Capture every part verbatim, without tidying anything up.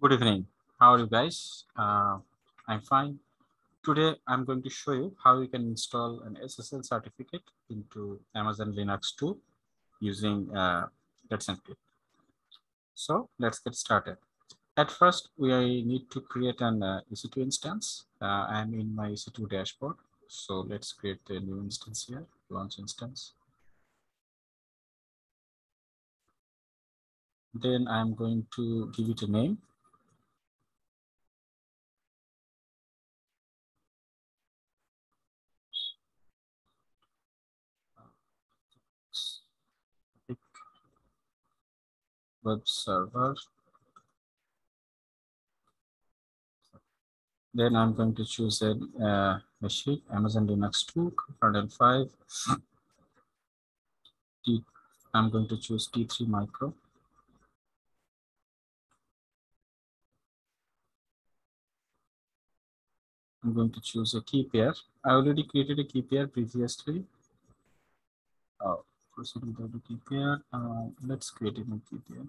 Good evening. How are you guys? Uh, I'm fine. Today, I'm going to show you how you can install an S S L certificate into Amazon Linux two using uh, Let's Encrypt. So let's get started. At first, we need to create an uh, E C two instance. Uh, I'm in my E C two dashboard. So let's create a new instance here, launch instance. Then I'm going to give it a name. Web server. Then I'm going to choose a, uh, a sheet, Amazon Linux two, kernel five. T, I'm going to choose T three micro. I'm going to choose a key pair. I already created a key pair previously. Oh. Key pair. Uh, let's create a new key pair.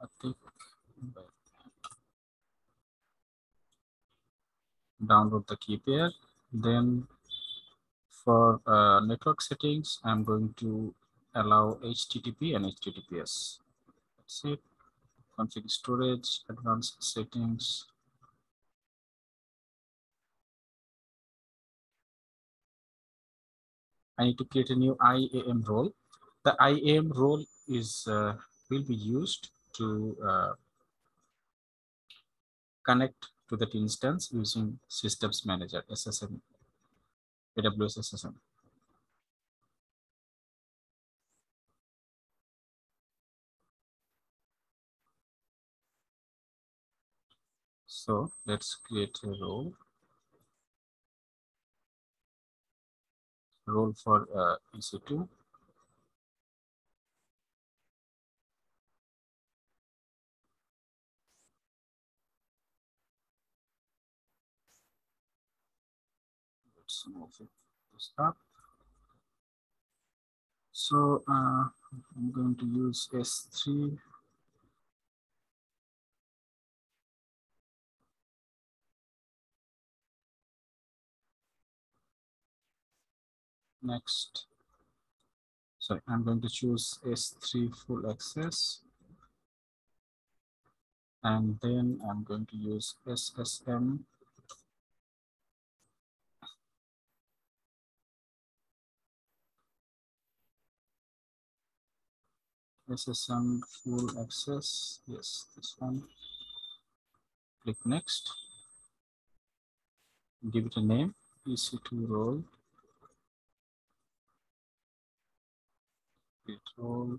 I think download the key pair. Then for uh, network settings, I'm going to allow H T T P and H T T P S. That's it. Config storage, advanced settings. I need to create a new I A M role. The I A M role is uh, will be used to uh, connect to that instance using Systems Manager, S S M, A W S S S M. So let's create a role. Role for uh, E C two. Let's move it this up. So uh, I'm going to use S three. Next, sorry, I'm going to choose S three full access. And then I'm going to use S S M. S S M full access, yes, this one. Click next. Give it a name, E C two role. Role.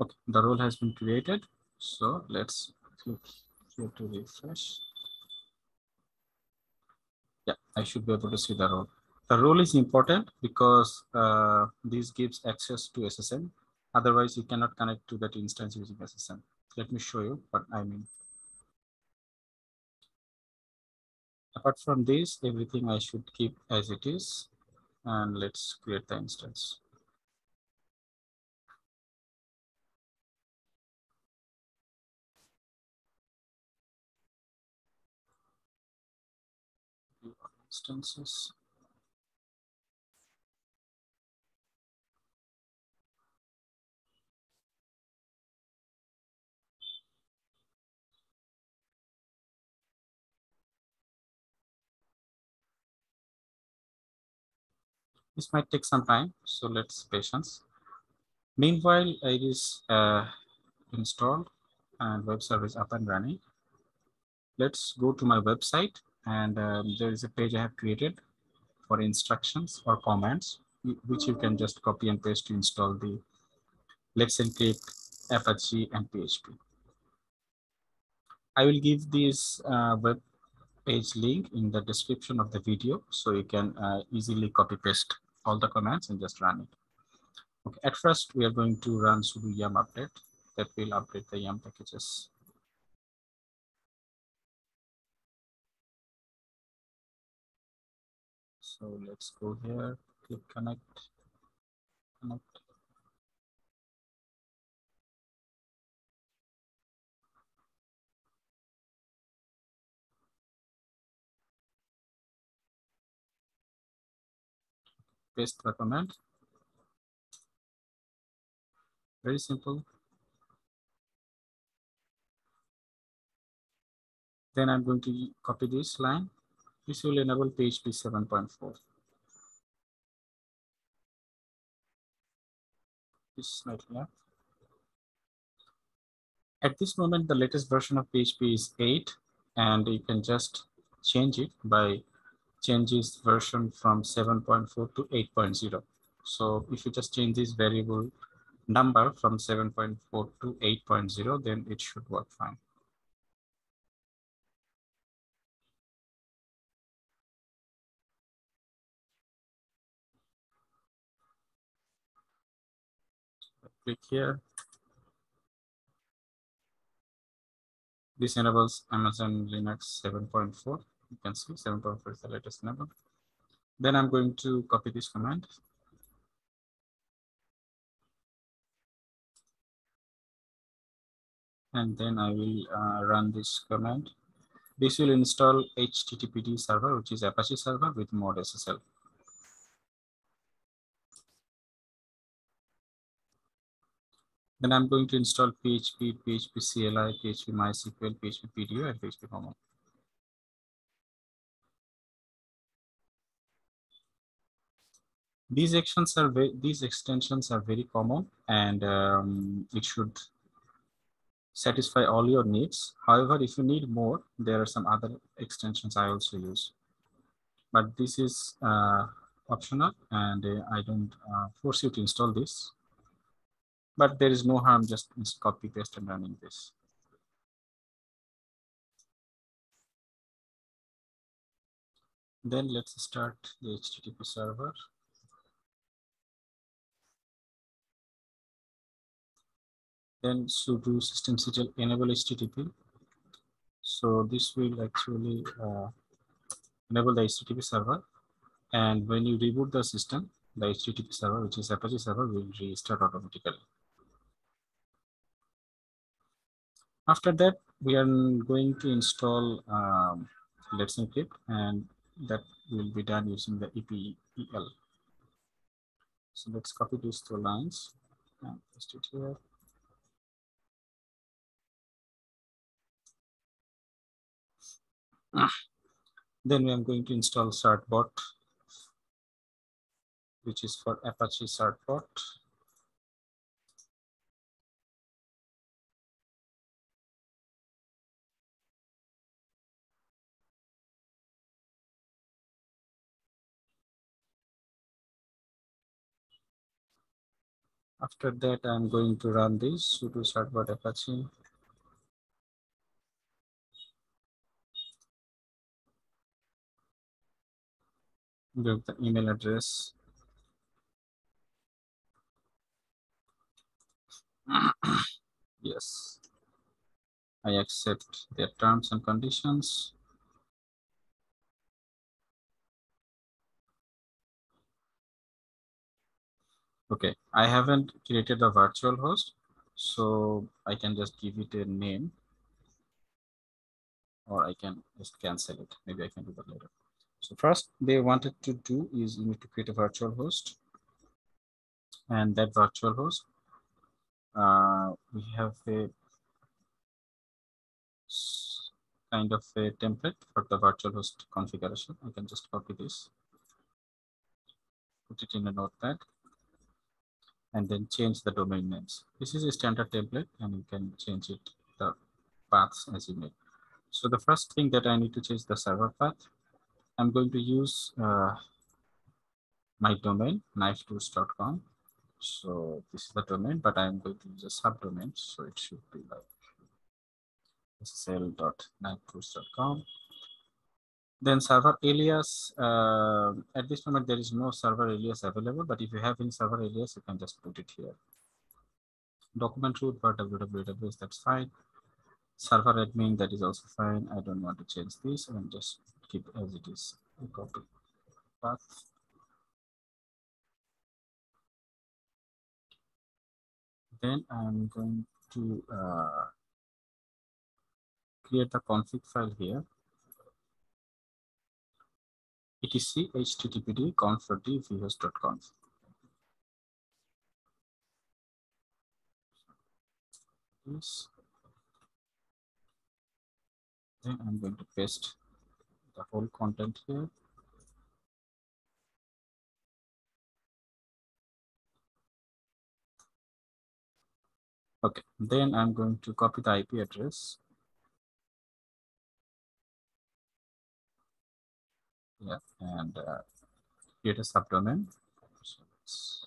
Okay, the role has been created. So let's click here to refresh. Yeah, I should be able to see the role. The role is important because uh, this gives access to S S M. Otherwise, you cannot connect to that instance using S S M. Let me show you what I mean. Apart from this, everything I should keep as it is, and let's create the instance. Instances. This might take some time, so let's patience. Meanwhile, it is uh, installed and web server is up and running. Let's go to my website, and um, there is a page I have created for instructions or commands, which you can just copy and paste to install the Let's Encrypt, Apache, and P H P. I will give this uh, web page link in the description of the video, so you can uh, easily copy paste all the commands and just run it. Okay, at first we are going to run sudo yum update that will update the yum packages. So let's go here, click connect. Connect. Paste the command. Very simple. Then I'm going to copy this line. This will enable P H P seven point four. This is not enough. At this moment, the latest version of P H P is eight, and you can just change it by changes version from seven point four to eight point zero. So if you just change this variable number from seven point four to eight point zero, then it should work fine. Click here. This enables Amazon Linux seven point four. You can see seven point four is the latest number. Then I'm going to copy this command. And then I will uh, run this command. This will install H T T P D server, which is Apache server with mod S S L. Then I'm going to install P H P, P H P C L I, P H P MySQL, P H P P D O, and P H P Common. These actions are these extensions are very common, and um, it should satisfy all your needs. However, if you need more, there are some other extensions I also use, but this is uh, optional, and uh, I don't uh, force you to install this. But there is no harm, just copy, paste, and running this. Then let's start the H T T P server. Then sudo systemctl enable H T T P. So this will actually uh, enable the H T T P server. And when you reboot the system, the H T T P server, which is Apache server, will restart automatically. After that, we are going to install um, Let's Encrypt, and that will be done using the E P E L. So let's copy these two lines and paste it here. Then we are going to install Certbot, which is for Apache Certbot. After that, I'm going to run this sudo certbot Apache. Give the email address. Yes, I accept their terms and conditions. Okay, I haven't created a virtual host, so I can just give it a name, or I can just cancel it. Maybe I can do that later. So first they wanted to do is you need to create a virtual host, and that virtual host, uh, we have a kind of a template for the virtual host configuration. I can just copy this, put it in a notepad, and then change the domain names. This is a standard template, and you can change it the paths as you need. So the first thing that I need to change the server path. I'm going to use uh, my domain, knife two start dot com. So this is the domain, but I'm going to use a subdomain. So it should be like S S L dot knife two start dot com. Then server alias, uh, at this moment, there is no server alias available, but if you have any server alias, you can just put it here. Document root for W W W, that's fine. Server admin, that is also fine. I don't want to change this, and just keep as it is. Copy path. Then I'm going to uh, create a config file here. Etc httpd conf.d vhost.conf. Yes. Then I'm going to paste the whole content here. Okay, then I'm going to copy the I P address. Yeah, and uh, create a subdomain. So it's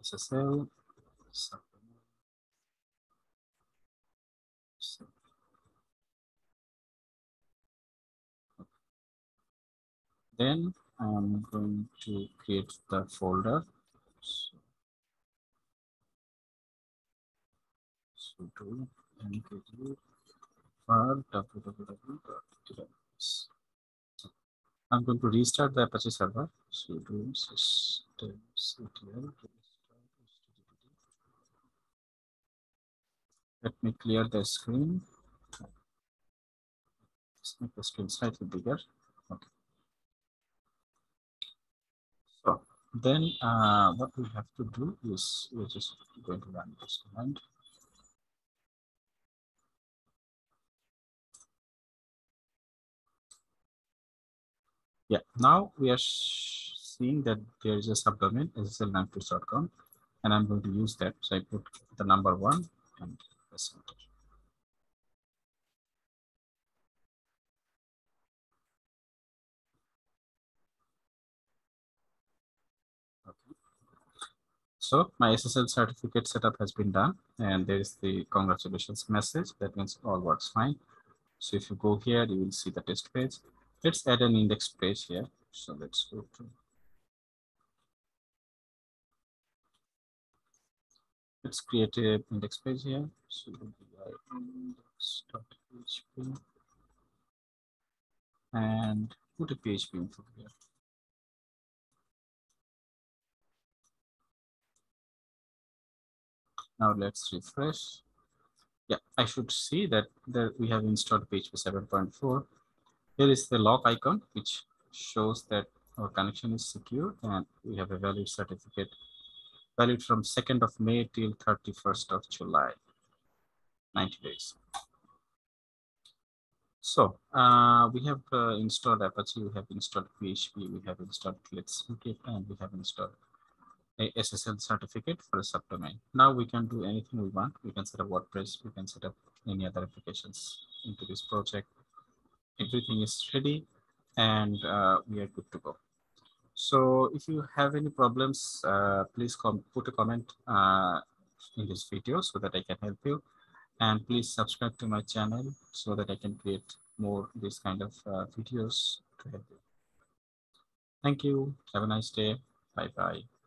S S L subdomain. So, okay. Then I'm going to create the folder. So, so to mkdir for www. I'm going to restart the Apache server. So do system ctl. Let me clear the screen. Let's make the screen slightly bigger. Okay. So then uh, what we have to do is we're just going to run this command. Yeah, now we are seeing that there is a subdomain s s l lamp two start dot com, and I'm going to use that. So I put the number one and press enter. Okay. So my S S L certificate setup has been done, and there is the congratulations message. That means all works fine. So if you go here, you will see the test page. Let's add an index page here. So let's go to let's create an index page here. So index.php and put a P H P info here. Now let's refresh. Yeah, I should see that that we have installed P H P seven point four. Here is the log icon, which shows that our connection is secure and we have a valid certificate valid from second of May till thirty-first of July, ninety days. So uh, we have uh, installed Apache, we have installed P H P, we have installed Let's Encrypt, and we have installed a S S L certificate for a subdomain. Now we can do anything we want. We can set up WordPress, we can set up any other applications into this project. Everything is ready, and uh, we are good to go. So if you have any problems, uh, please come put a comment uh, in this video so that I can help you. And please subscribe to my channel so that I can create more this kind of uh, videos to help you. Thank you. Have a nice day. Bye-bye.